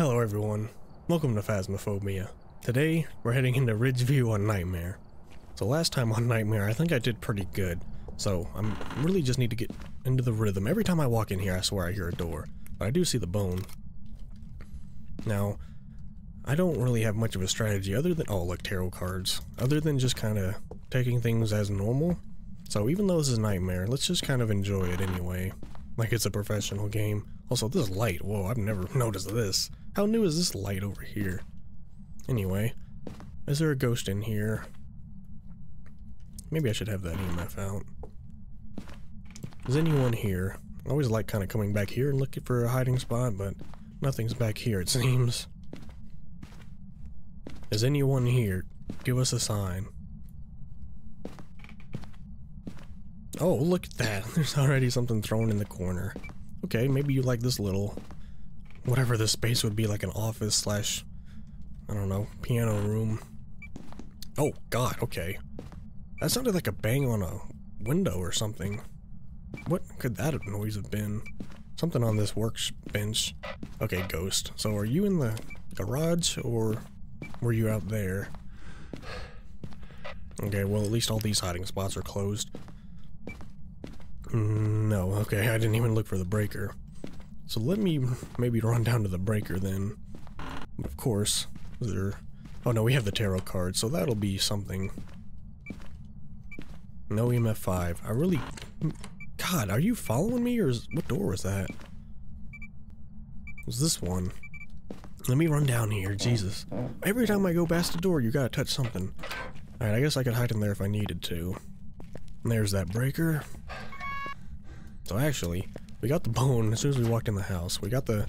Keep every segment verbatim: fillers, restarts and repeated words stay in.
Hello everyone, welcome to Phasmophobia. Today, we're heading into Ridgeview on Nightmare. So last time on Nightmare, I think I did pretty good. So, I'm really just need to get into the rhythm. Every time I walk in here, I swear I hear a door. But I do see the bone. Now, I don't really have much of a strategy other than, oh look, tarot cards. Other than just kind of taking things as normal. So even though this is Nightmare, let's just kind of enjoy it anyway. Like it's a professional game. Also, this light, whoa, I've never noticed this. How new is this light over here? Anyway, is there a ghost in here? Maybe I should have that E M F out. Is anyone here? I always like kind of coming back here and looking for a hiding spot, but nothing's back here, it seems. Is anyone here? Give us a sign. Oh, look at that. There's already something thrown in the corner. Okay, maybe you like this little, whatever this space would be, like an office slash, I don't know, piano room. Oh, God, okay. That sounded like a bang on a window or something. What could that noise have been? Something on this workbench. Okay, ghost. So are you in the garage or were you out there? Okay, well, at least all these hiding spots are closed. No, okay, I didn't even look for the breaker. So let me maybe run down to the breaker then. Of course, is there... Oh no, we have the tarot card, so that'll be something. No E M F five. I really... God, are you following me or is... What door was that? It was this one. Let me run down here, Jesus. Every time I go past the door, you gotta touch something. Alright, I guess I could hide in there if I needed to. And there's that breaker. So actually, we got the bone as soon as we walked in the house. We got the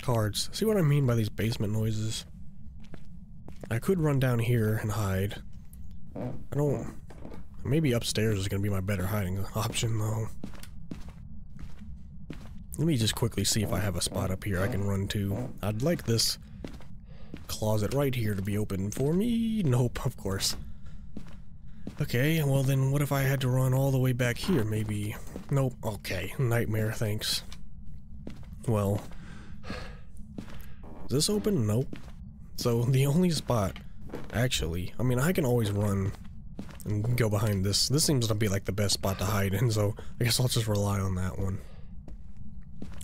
cards. See what I mean by these basement noises? I could run down here and hide. I don't... Maybe upstairs is going to be my better hiding option, though. Let me just quickly see if I have a spot up here I can run to. I'd like this closet right here to be open for me. Nope, of course. Okay, well then what if I had to run all the way back here, maybe? Nope, okay, nightmare, thanks. Well, is this open? Nope. So the only spot, actually, I mean I can always run and go behind this. This seems to be like the best spot to hide in, so I guess I'll just rely on that one.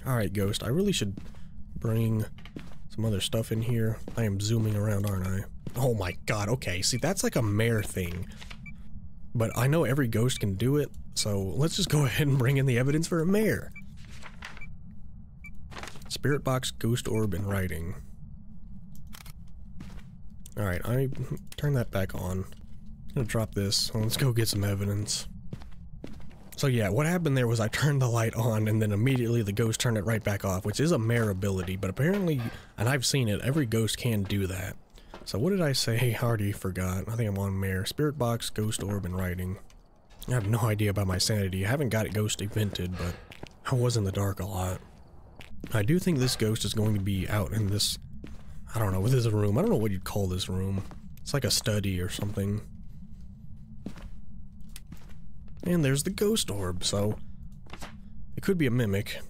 Alright, ghost, I really should bring some other stuff in here. I am zooming around, aren't I? Oh my god, okay, see that's like a mare thing. But I know every ghost can do it, so let's just go ahead and bring in the evidence for a mare. Spirit box, ghost orb, and writing. Alright, I turn that back on. I'm gonna drop this. Let's go get some evidence. So yeah, what happened there was I turned the light on and then immediately the ghost turned it right back off, which is a mare ability, but apparently, and I've seen it, every ghost can do that. So what did I say? I already forgot. I think I'm on Mare. Spirit box, ghost orb, and writing. I have no idea about my sanity. I haven't got it ghost evented, but I was in the dark a lot. I do think this ghost is going to be out in this... I don't know, with this room. I don't know what you'd call this room. It's like a study or something. And there's the ghost orb, so... It could be a mimic.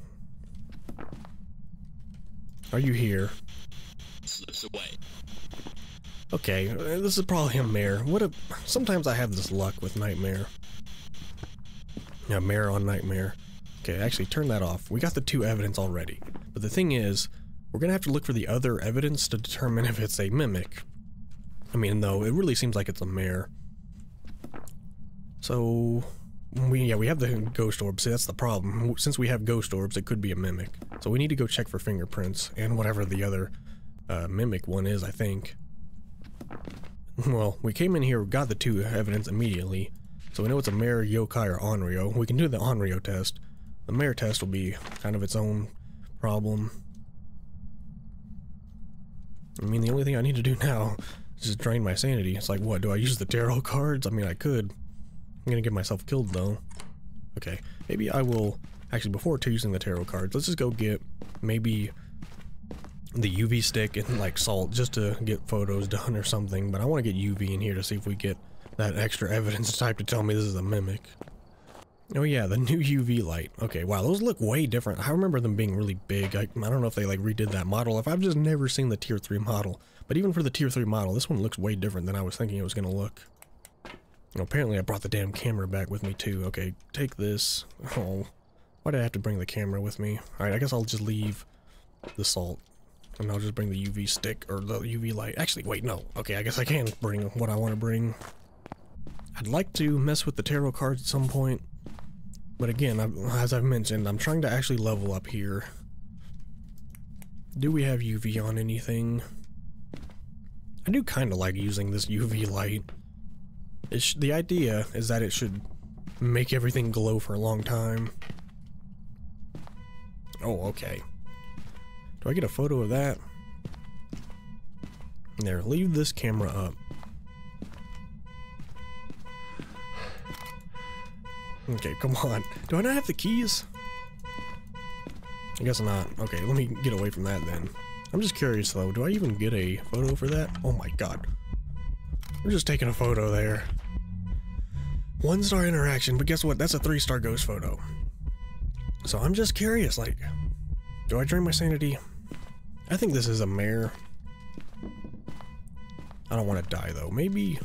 Are you here? Slips away. Okay, this is probably a mare. What a... Sometimes I have this luck with Nightmare. Yeah, mare on Nightmare. Okay, actually, turn that off. We got the two evidence already. But the thing is, we're gonna have to look for the other evidence to determine if it's a mimic. I mean, though, it really seems like it's a mare. So... We, yeah, we have the ghost orbs. See, that's the problem. Since we have ghost orbs, it could be a mimic. So we need to go check for fingerprints, and whatever the other uh, mimic one is, I think. Well, we came in here, got the two evidence immediately, so we know it's a mare, yokai, or Onryo. We can do the Onryo test. The mare test will be kind of its own problem. I mean, the only thing I need to do now is just drain my sanity. It's like, what, do I use the tarot cards? I mean, I could. I'm gonna get myself killed, though. Okay, maybe I will... Actually, before using the tarot cards, let's just go get maybe... the U V stick and like salt just to get photos done or something, but I want to get U V in here to see if we get that extra evidence type to tell me this is a mimic. Oh yeah, the new U V light. Okay, wow, those look way different. I remember them being really big. I, I don't know if they like redid that model. If I've just never seen the tier three model. But even for the tier three model, this one looks way different than I was thinking it was going to look. And apparently I brought the damn camera back with me too. Okay, take this. Oh, why did I have to bring the camera with me? Alright, I guess I'll just leave the salt. And I'll just bring the U V stick or the U V light. Actually, wait, no. Okay, I guess I can bring what I want to bring. I'd like to mess with the tarot cards at some point. But again, I, as I've mentioned, I'm trying to actually level up here. Do we have U V on anything? I do kind of like using this U V light. It sh the idea is that it should make everything glow for a long time. Oh, okay. Do I get a photo of that? There, leave this camera up. Okay, come on. Do I not have the keys? I guess not. Okay, let me get away from that then. I'm just curious though, do I even get a photo for that? Oh my god. We're just taking a photo there. One star interaction, but guess what? That's a three star ghost photo. So I'm just curious, like, do I drain my sanity? I think this is a mare. I don't want to die though. Maybe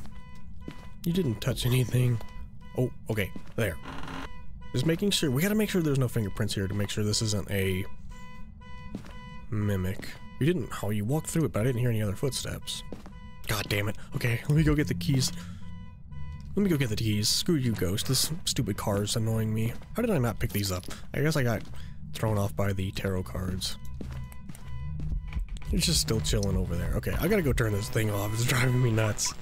you didn't touch anything. Oh, okay, there. Just making sure, we gotta make sure there's no fingerprints here to make sure this isn't a mimic. You didn't, oh, you walked through it, but I didn't hear any other footsteps. God damn it. Okay, let me go get the keys. Let me go get the keys. Screw you, ghost. This stupid car is annoying me. How did I not pick these up? I guess I got thrown off by the tarot cards. It's just still chilling over there. Okay, I gotta go turn this thing off. It's driving me nuts.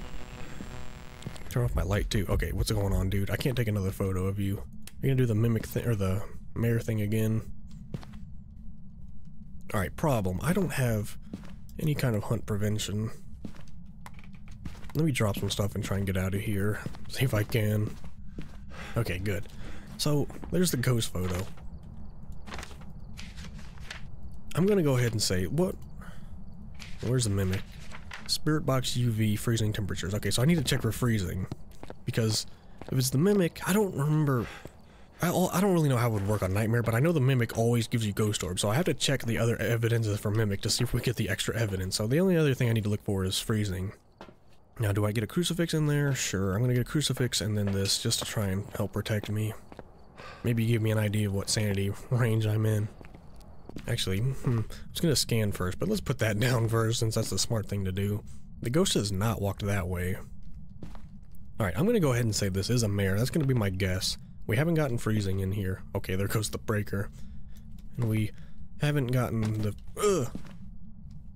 Turn off my light too. Okay, what's going on, dude? I can't take another photo of you. You're gonna do the mimic thing or the mare thing again. All right, problem. I don't have any kind of hunt prevention. Let me drop some stuff and try and get out of here. See if I can. Okay, good. So there's the ghost photo. I'm gonna go ahead and say what? Where's the mimic? Spirit box U V freezing temperatures. Okay, so I need to check for freezing, because if it's the mimic, I don't remember. I, I don't really know how it would work on nightmare, but I know the mimic always gives you ghost orb, so I have to check the other evidences for mimic to see if we get the extra evidence. So the only other thing I need to look for is freezing. Now, do I get a crucifix in there? Sure, I'm gonna get a crucifix and then this just to try and help protect me. Maybe give me an idea of what sanity range I'm in. Actually, hmm, I was going to scan first, but let's put that down first since that's the smart thing to do. The ghost has not walked that way. Alright, I'm going to go ahead and say this is a mare. That's going to be my guess. We haven't gotten freezing in here. Okay, there goes the breaker. And we haven't gotten the... Ugh!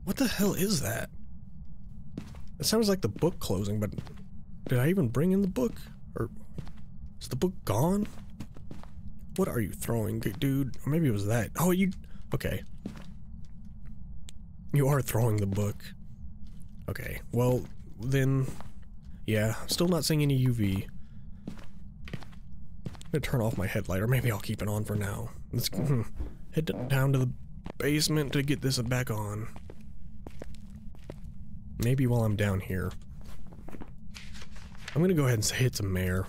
What the hell is that? It sounds like the book closing, but did I even bring in the book? Or is the book gone? What are you throwing, dude? Or maybe it was that. Oh, you... Okay. You are throwing the book. Okay, well, then... Yeah, still not seeing any U V. I'm gonna turn off my headlight, or maybe I'll keep it on for now. Let's head down to the basement to get this back on. Maybe while I'm down here. I'm gonna go ahead and say it's a mare.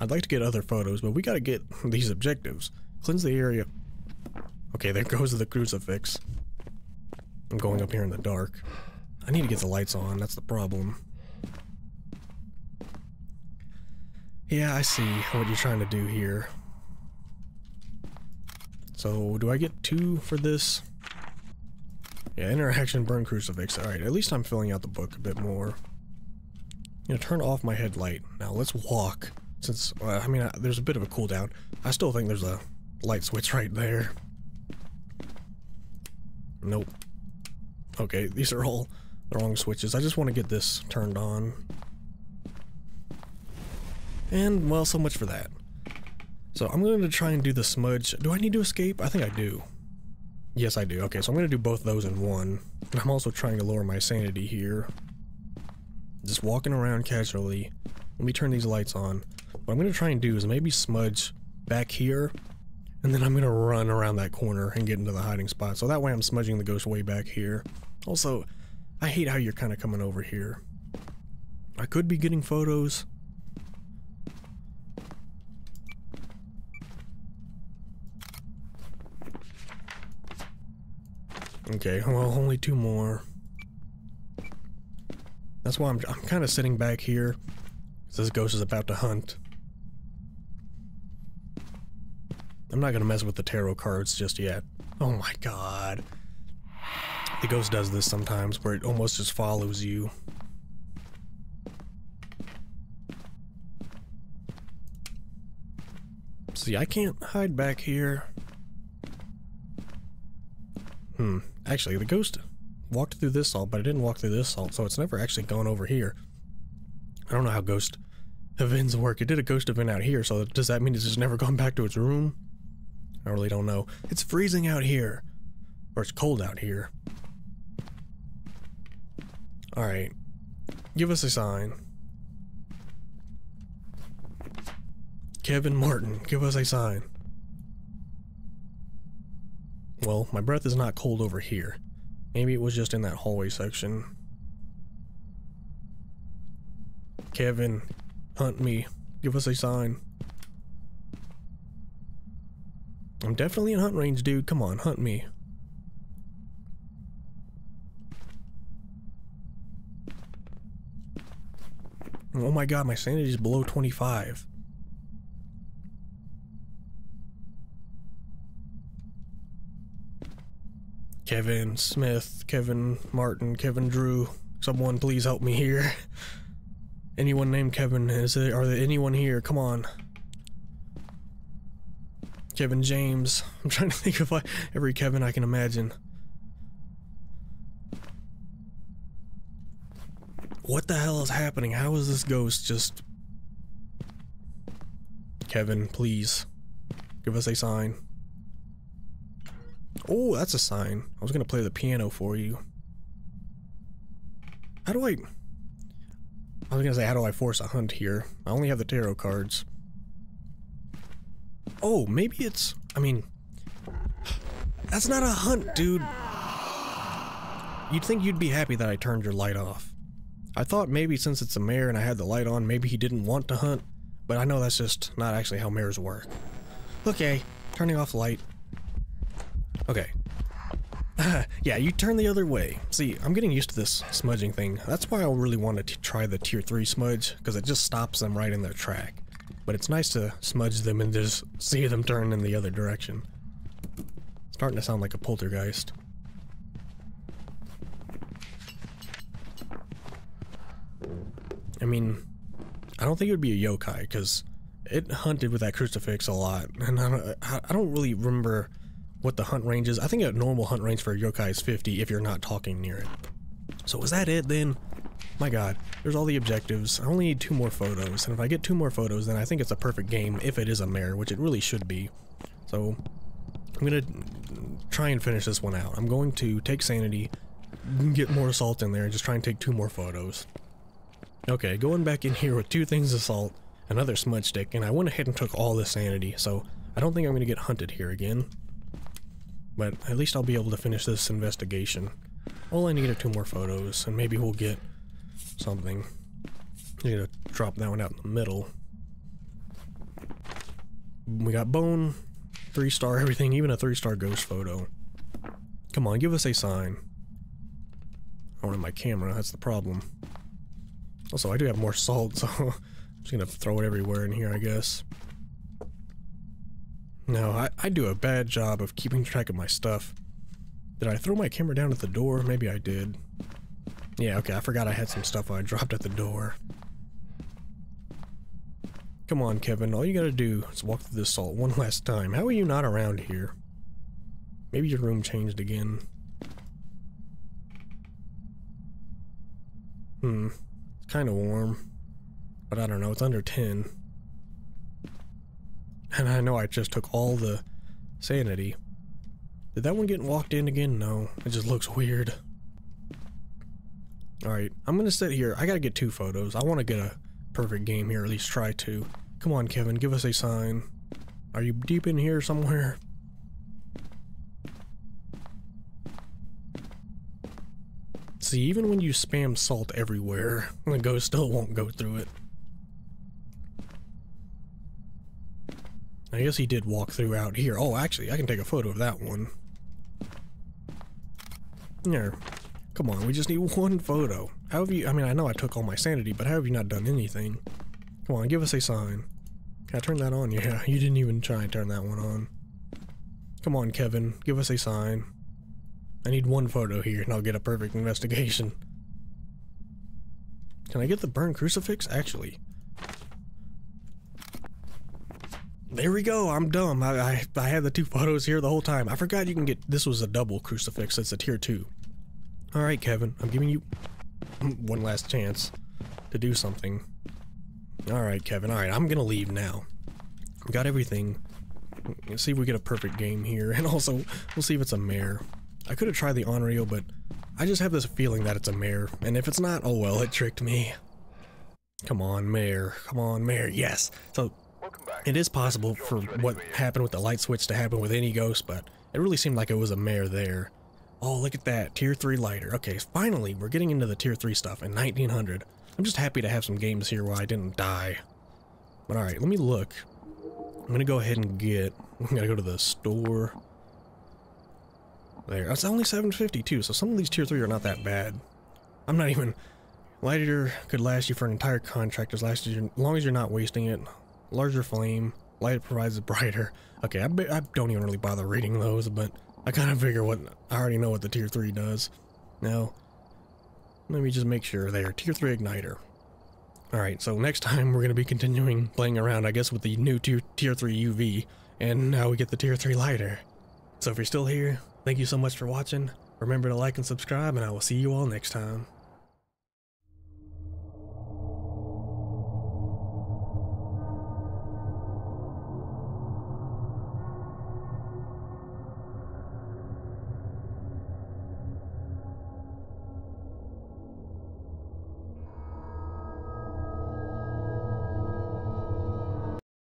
I'd like to get other photos, but we gotta get these objectives. Cleanse the area... Okay, there goes the crucifix. I'm going up here in the dark. I need to get the lights on, that's the problem. Yeah, I see what you're trying to do here. So, do I get two for this? Yeah, interaction, burn crucifix. Alright, at least I'm filling out the book a bit more. You know, turn off my headlight. Now, let's walk. Since, uh, I mean, I, there's a bit of a cooldown. I still think there's a light switch right there. Nope. Okay, these are all the wrong switches. I just want to get this turned on. And, well, so much for that. So, I'm going to try and do the smudge. Do I need to escape? I think I do. Yes, I do. Okay, so I'm going to do both those in one. And I'm also trying to lower my sanity here. Just walking around casually. Let me turn these lights on. What I'm going to try and do is maybe smudge back here. And then I'm going to run around that corner and get into the hiding spot. So that way I'm smudging the ghost way back here. Also, I hate how you're kind of coming over here. I could be getting photos. Okay, well, only two more. That's why I'm, I'm kind of sitting back here, because this ghost is about to hunt. I'm not going to mess with the tarot cards just yet. Oh my god. The ghost does this sometimes, where it almost just follows you. See, I can't hide back here. Hmm. Actually, the ghost walked through this salt, but it didn't walk through this salt, so it's never actually gone over here. I don't know how ghost events work. It did a ghost event out here, so does that mean it's just never gone back to its room? I really don't know. It's freezing out here. Or it's cold out here. Alright. Give us a sign. Kevin Martin, give us a sign. Well, my breath is not cold over here. Maybe it was just in that hallway section. Kevin, hunt me. Give us a sign. I'm definitely in hunt range, dude. Come on, hunt me. Oh my god, my sanity is below twenty-five. Kevin Smith, Kevin Martin, Kevin Drew, someone please help me here. Anyone named Kevin, is there, are there anyone here? Come on. Kevin James, I'm trying to think of every Kevin I can imagine. What the hell is happening? How is this ghost just... Kevin, please. Give us a sign. Oh, that's a sign. I was gonna play the piano for you. How do I... I was gonna say, how do I force a hunt here? I only have the tarot cards. Oh, maybe it's... I mean... That's not a hunt, dude! You'd think you'd be happy that I turned your light off. I thought maybe since it's a mare and I had the light on, maybe he didn't want to hunt, but I know that's just not actually how mares work. Okay, turning off light. Okay. Yeah, you turn the other way. See, I'm getting used to this smudging thing. That's why I really wanted to try the tier three smudge, because it just stops them right in their track. But it's nice to smudge them and just see them turn in the other direction. It's starting to sound like a poltergeist. I mean, I don't think it would be a yokai, because it hunted with that crucifix a lot, and I don't, I don't really remember what the hunt range is. I think a normal hunt range for a yokai is fifty if you're not talking near it. So is that it then? My god, there's all the objectives. I only need two more photos, and if I get two more photos, then I think it's a perfect game if it is a mare, which it really should be. So, I'm gonna try and finish this one out. I'm going to take sanity, get more salt in there, and just try and take two more photos. Okay, going back in here with two things of salt, another smudge stick, and I went ahead and took all the sanity, so I don't think I'm going to get hunted here again. But at least I'll be able to finish this investigation. All I need are two more photos, and maybe we'll get something. I'm going to drop that one out in the middle. We got bone, three star everything, even a three star ghost photo. Come on, give us a sign. I don't have my camera, that's the problem. Also, I do have more salt, so I'm just gonna throw it everywhere in here, I guess. No, I, I do a bad job of keeping track of my stuff. Did I throw my camera down at the door? Maybe I did. Yeah, okay, I forgot I had some stuff I dropped at the door. Come on, Kevin, all you gotta do is walk through this salt one last time. How are you not around here? Maybe your room changed again. Hmm. Kind of warm, but I don't know, it's under ten, and I know I just took all the sanity. Did that one get walked in again? No, it just looks weird. Alright, I'm gonna sit here. I gotta get two photos. I want to get a perfect game here, or at least try to. Come on, Kevin, give us a sign. Are you deep in here somewhere? See, even when you spam salt everywhere, the ghost still won't go through it. I guess he did walk through out here. Oh, actually, I can take a photo of that one. There. Come on, we just need one photo. How have you... I mean, I know I took all my sanity, but how have you not done anything? Come on, give us a sign. Can I turn that on? Yeah, you didn't even try and turn that one on. Come on, Kevin. Give us a sign. I need one photo here, and I'll get a perfect investigation. Can I get the burned crucifix? Actually. There we go. I'm dumb. I, I, I had the two photos here the whole time. I forgot you can get... This was a double crucifix. It's a tier two. Alright, Kevin. I'm giving you one last chance to do something. Alright, Kevin. Alright, I'm gonna leave now. We got everything. Let's see if we get a perfect game here, and also we'll see if it's a mare. I could have tried the Onryo, but I just have this feeling that it's a mare, and if it's not, oh well, it tricked me. Come on, mare. Come on, mare. Yes. So it is possible for what happened with the light switch to happen with any ghost, but it really seemed like it was a mare there. Oh, look at that. Tier three lighter. Okay, finally, we're getting into the tier three stuff in nineteen hundred. I'm just happy to have some games here where I didn't die. But alright, let me look. I'm gonna go ahead and get... I'm gonna go to the store. There. It's only seven fifty too, so some of these tier three are not that bad. I'm not even... Lighter could last you for an entire contract as long as you're not wasting it. Larger flame. Light provides a brighter... Okay, I, I don't even really bother reading those, but... I kind of figure what... I already know what the tier three does. Now... Let me just make sure there. Tier three igniter. Alright, so next time we're going to be continuing playing around, I guess, with the new tier, tier three U V, and now we get the tier three lighter. So if you're still here, thank you so much for watching. Remember to like and subscribe, and I will see you all next time.